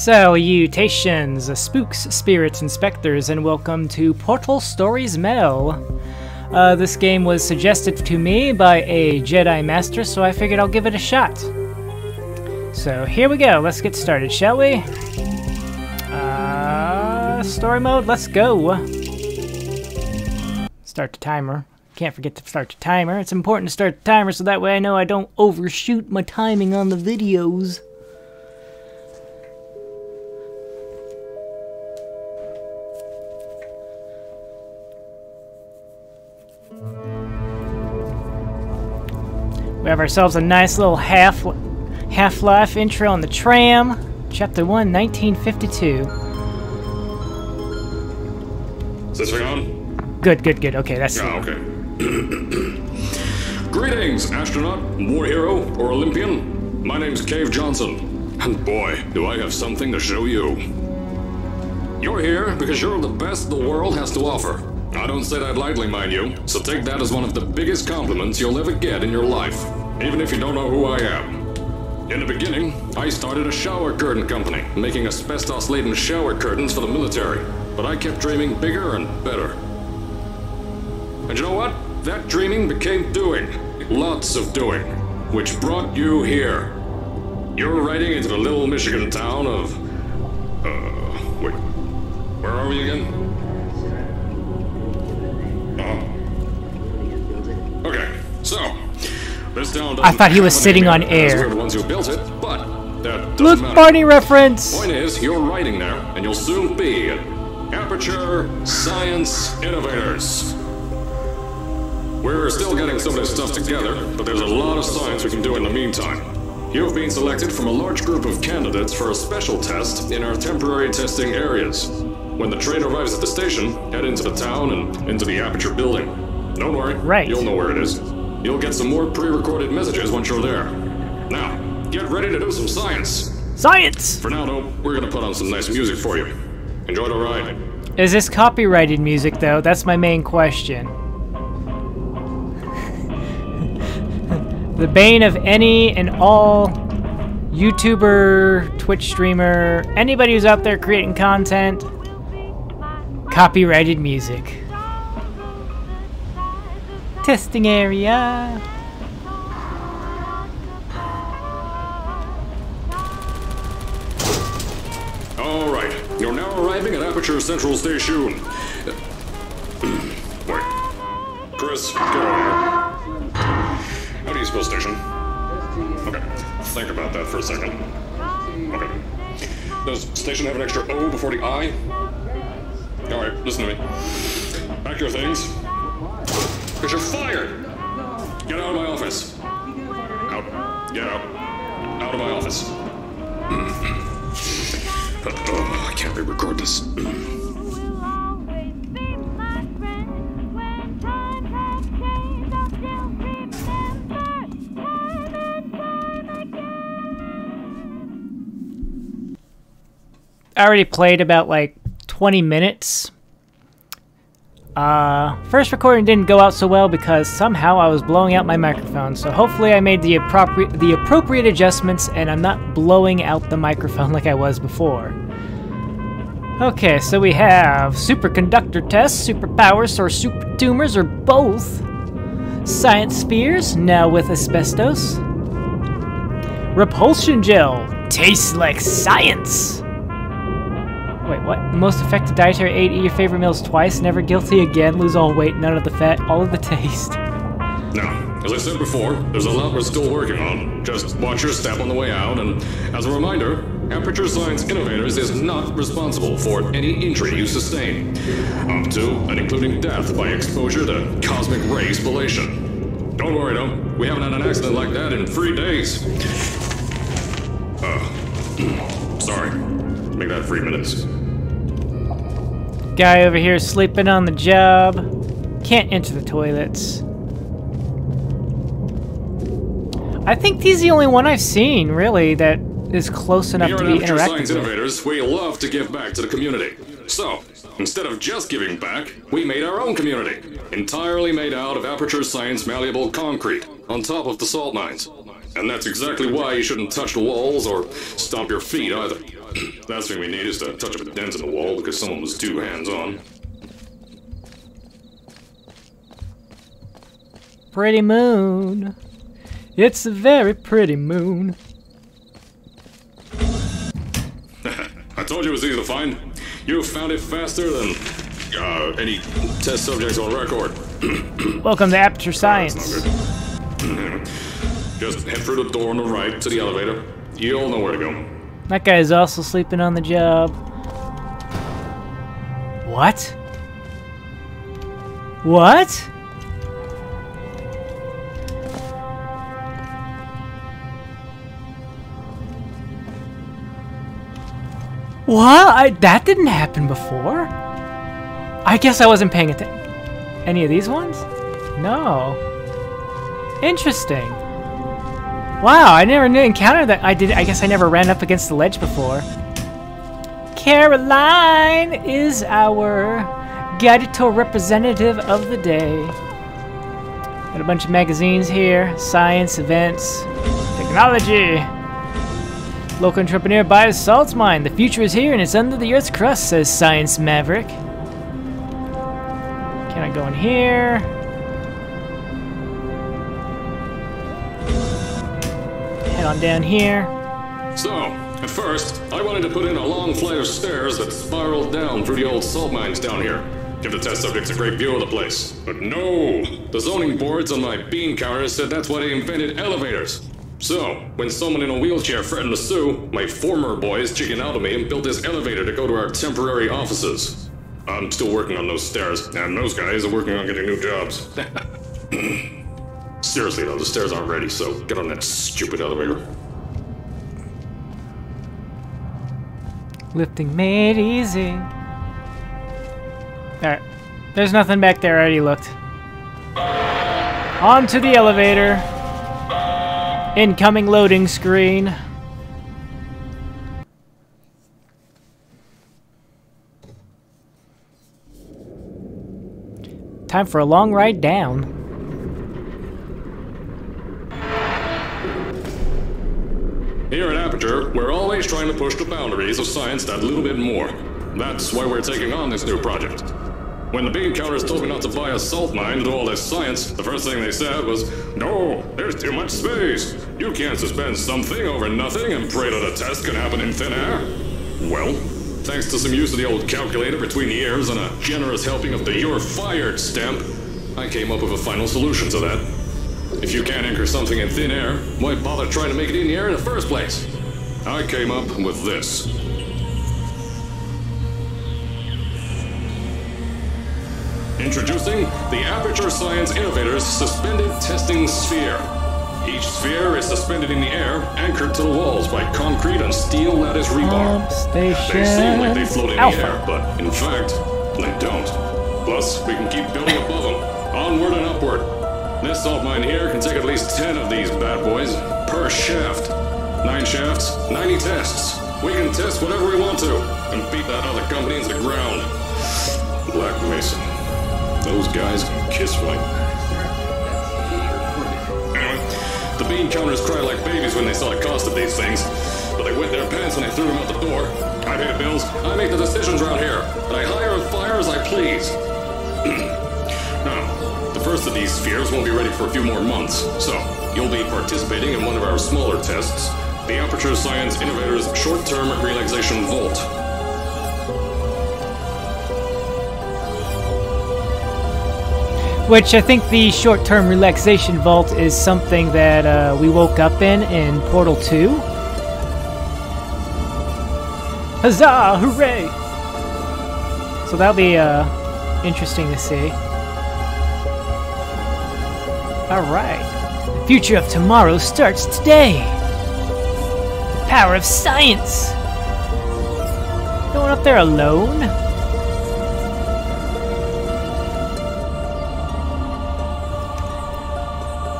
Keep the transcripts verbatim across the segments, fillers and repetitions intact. Salutations, spooks, spirits, and specters, and welcome to Portal Stories Mel. Uh, this game was suggested to me by a Jedi Master, so I figured I'll give it a shot. So here we go, let's get started, shall we? Uh, story mode, let's go. Start the timer. Can't forget to start the timer. It's important to start the timer so that way I know I don't overshoot my timing on the videos. We have ourselves a nice little half Half-Life intro on the tram. Chapter one, nineteen fifty-two. Is this thing on? Good, good, good. Okay, that's... Yeah, okay. Greetings, astronaut, war hero, or Olympian. My name's Cave Johnson. And boy, do I have something to show you. You're here because you're the best the world has to offer. I don't say that lightly, mind you, so take that as one of the biggest compliments you'll ever get in your life, even if you don't know who I am. In the beginning, I started a shower curtain company, making asbestos-laden shower curtains for the military, but I kept dreaming bigger and better. And you know what? That dreaming became doing. Lots of doing. Which brought you here. You're riding into the little Michigan town of... Uh, wait. Where are we again? Okay, so this town I thought he was sitting on air. The ones who built it, but that look, matter. Barney reference. Point is, you're riding there, and you'll soon be at Aperture Science Innovators. We're still getting some of this stuff together, but there's a lot of science we can do in the meantime. You've been selected from a large group of candidates for a special test in our temporary testing areas. When the train arrives at the station, head into the town and into the Aperture building. Don't worry, right. You'll know where it is. You'll get some more pre-recorded messages once you're there. Now, get ready to do some science. Science! For now, though, we're going to put on some nice music for you. Enjoy the ride. Is this copyrighted music, though? That's my main question. The bane of any and all YouTuber, Twitch streamer, anybody who's out there creating content. Copyrighted music. Testing area. All right, you're now arriving at Aperture Central Station. Wait, Chris, get over here. How do you spell station? Okay, think about that for a second. Okay, does station have an extra O before the I? All right, listen to me. Pack your things. Because you're fired! Get out of my office. Out. Get out. Out of my office. Oh, I can't re-record this. I already played about like twenty minutes. Uh, first recording didn't go out so well because somehow I was blowing out my microphone, so hopefully I made the appropriate the appropriate adjustments and I'm not blowing out the microphone like I was before. Okay, so we have superconductor tests, superpowers, or super tumors, or both. Science spheres, now with asbestos. Repulsion gel, tastes like science! Wait, what? The most effective dietary aid, eat your favorite meals twice, never guilty again, lose all weight, none of the fat, all of the taste. Now, as I said before, there's a lot we're still working on. Just watch your step on the way out, and as a reminder, Aperture Science Innovators is not responsible for any injury you sustain, up to and including death by exposure to cosmic ray spallation. Don't worry, though. We haven't had an accident like that in three days. Uh, sorry. Make that three minutes. Guy over here sleeping on the job. Can't enter the toilets. I think he's the only one I've seen, really, that is close enough to be interactive. Here at Aperture Science Innovators, we love to give back to the community. So, instead of just giving back, we made our own community, entirely made out of Aperture Science malleable concrete, on top of the salt mines. And that's exactly why you shouldn't touch the walls or stomp your feet either. Last thing we need is to touch up a dent in the wall because someone was too hands-on. Pretty moon. It's a very pretty moon. I told you it was easy to find. You found it faster than uh, any test subjects on record. Welcome to Aperture Science. Oh, just head through the door on the right to the elevator. You'll know where to go. That guy's also sleeping on the job. What? What? What? I, that didn't happen before. I guess I wasn't paying attention. Any of these ones? No. Interesting. Wow, I never encountered that. I did. I guess I never ran up against the ledge before. Caroline is our guided tour representative of the day. Got a bunch of magazines here: science, events, technology. Local entrepreneur buys salt mine. The future is here and it's under the Earth's crust, says Science Maverick. Can I go in here? Head on down here. So, at first, I wanted to put in a long flight of stairs that spiraled down through the old salt mines down here. Give the test subjects a great view of the place. But no! The zoning boards on my bean counter said that's why they invented elevators. So, when someone in a wheelchair threatened to sue, my former boys chickened out of me and built this elevator to go to our temporary offices. I'm still working on those stairs, and those guys are working on getting new jobs. Seriously though, the stairs aren't ready, so get on that stupid elevator. Lifting made easy. Alright, there's nothing back there, I already looked. On to the elevator. Incoming loading screen. Time for a long ride down. Here at Aperture, we're always trying to push the boundaries of science that little bit more. That's why we're taking on this new project. When the bean counters told me not to buy a salt mine to do all this science, the first thing they said was, "No, there's too much space. You can't suspend something over nothing and pray that a test can happen in thin air." Well, thanks to some use of the old calculator between the ears and a generous helping of the "You're Fired" stamp, I came up with a final solution to that. If you can't anchor something in thin air, why bother trying to make it in the air in the first place? I came up with this. Introducing the Aperture Science Innovators Suspended Testing Sphere. Each sphere is suspended in the air, anchored to the walls by concrete and steel lattice rebar. They seem like they float in Alpha. the air, but in fact, they don't. Plus, we can keep building above them, onward and upward. This salt mine here can take at least ten of these bad boys per shaft. Nine shafts, ninety tests. We can test whatever we want to, and beat that other company into the ground. Black Mason. Those guys can kiss right. Anyway, the bean counters cried like babies when they saw the cost of these things, but they wet their pants when they threw them out the door. I pay the bills, I make the decisions around here, and I hire and fire as I please. Now, the first of these spheres won't be ready for a few more months, so you'll be participating in one of our smaller tests, the Aperture Science Innovators Short-Term Relaxation Vault. Which I think the short-term relaxation vault is something that uh, we woke up in in Portal two. Huzzah! Hooray! So that'll be uh, interesting to see. Alright. The future of tomorrow starts today! The power of science! Going up there alone?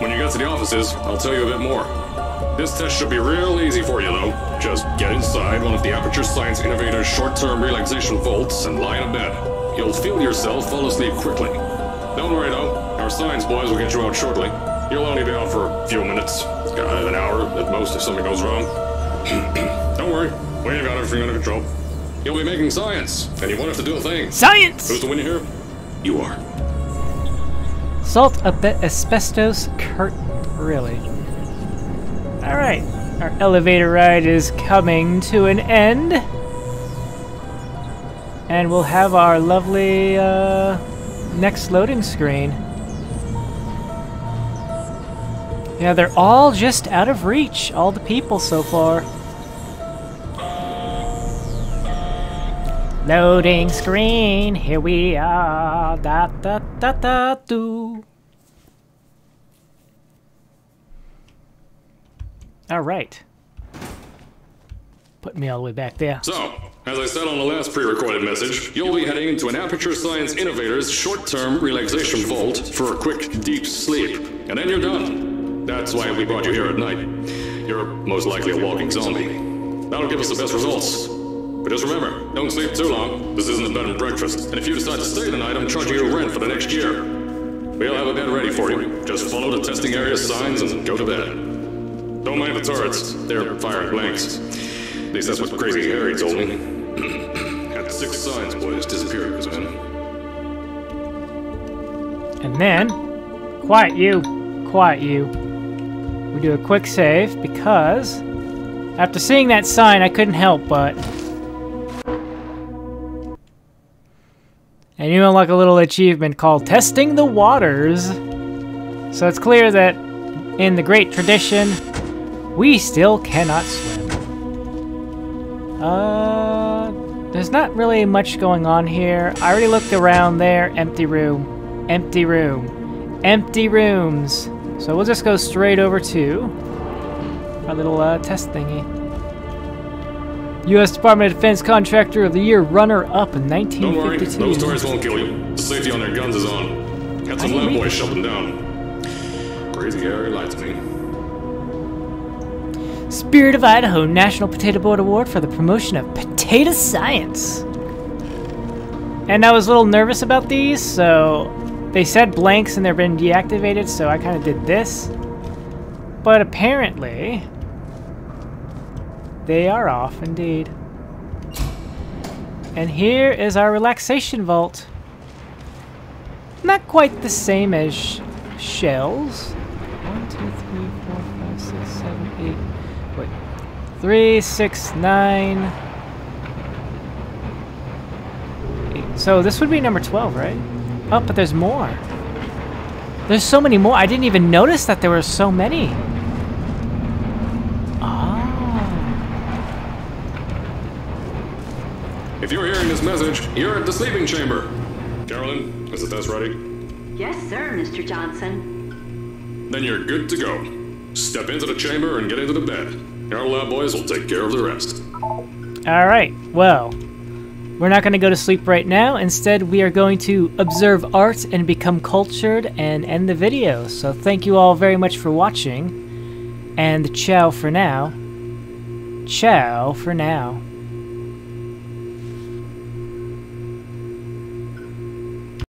When you get to the offices, I'll tell you a bit more. This test should be real easy for you, though. Just get inside one of the Aperture Science Innovators short-term relaxation vaults and lie in a bed. You'll feel yourself fall asleep quickly. Don't worry, though. Our science boys will get you out shortly. You'll only be out for a few minutes. an hour at most if something goes wrong. Don't worry, we've got everything under control. You'll be making science, and you won't have to do a thing. Science! Who's the winner here? You are. Salt, a bit, asbestos, curtain. Really? Alright, our elevator ride is coming to an end. And we'll have our lovely uh, next loading screen. Yeah, they're all just out of reach, all the people so far. Loading screen, here we are. Da da da da do. All right. Put me all the way back there. So, as I said on the last pre-recorded message, you'll be heading into an Aperture Science Innovators short-term relaxation vault for a quick, deep sleep. And then you're done. That's why we brought you here at night. You're most likely a walking zombie. That'll give us the best results. But just remember, don't sleep too long. This isn't a bed and breakfast. And if you decide to stay tonight, I'm charging you rent for the next year. We'll have a bed ready for you. Just follow the testing area signs and go to bed. Don't mind the turrets. They're firing blanks. At least that's what Crazy Harry told me. Had six signs, boys, disappeared because of him. And then, quiet you, quiet you. We do a quick save because after seeing that sign, I couldn't help but. And you unlock a little achievement called Testing the Waters. So it's clear that in the great tradition, we still cannot swim. Uh, there's not really much going on here. I already looked around there. Empty room. Empty room. Empty rooms. So we'll just go straight over to our little uh, test thingy. U S Department of Defense Contractor of the Year runner-up in nineteen fifty-two. Don't worry, those turrets won't kill you. The safety on their guns is on. Had some lab boys shut them down. Crazy Harry lied to me. Spirit of Idaho National Potato Board Award for the promotion of potato science. And I was a little nervous about these, so they said blanks and they've been deactivated, so I kind of did this. But apparently they are off, indeed. And here is our relaxation vault. Not quite the same as shells. One, two, three, four, five, six, seven, eight. Wait. Three, six, nine. Eight. So this would be number twelve, right? Oh, but there's more. There's so many more. I didn't even notice that there were so many. If you're hearing this message, you're at the sleeping chamber. Caroline, is the test ready? Yes, sir, Mister Johnson. Then you're good to go. Step into the chamber and get into the bed. Our lab boys will take care of the rest. All right, well, we're not going to go to sleep right now. Instead, we are going to observe art and become cultured and end the video. So thank you all very much for watching. And ciao for now. Ciao for now.